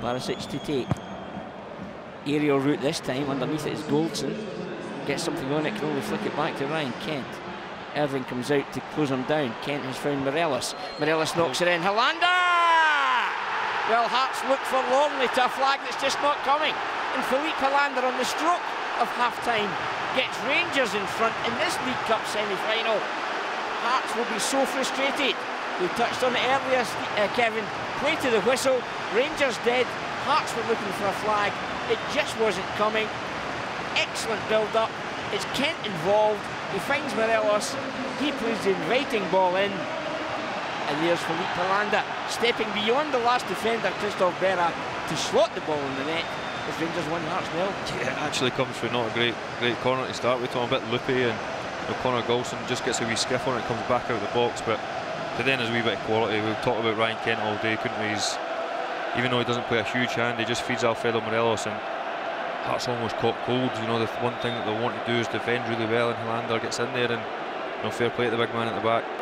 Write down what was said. Barisic to take. Aerial route this time, underneath it is Goldson. Gets something on it, can only flick it back to Ryan Kent. Irving comes out to close him down. Kent has found Morelos. Morelos knocks it in. Helander! Well, Hearts look for Longley to a flag that's just not coming. And Filip Helander on the stroke of half-time gets Rangers in front in this League Cup semi-final. Hearts will be so frustrated. We touched on it earlier, Kevin. Play to the whistle. Rangers dead. Hearts were looking for a flag. It just wasn't coming. Excellent build-up. It's Kent involved. He finds Morelos. He plays the inviting ball in. And there's Filip Helander stepping beyond the last defender, Christopher Berra, to slot the ball in the net. As Rangers won, Hearts nil. Yeah, it actually comes through not a great corner to start with. A bit loopy, and O'Connor Goldson just gets a wee skiff on it, comes back out of the box, but then there's a wee bit of quality. We've talked about Ryan Kent all day, couldn't we? He's, even though he doesn't play a huge hand, he just feeds Alfredo Morelos, and Hearts almost caught cold. You know, the one thing that they want to do is defend really well, and Helander gets in there, and fair play to the big man at the back.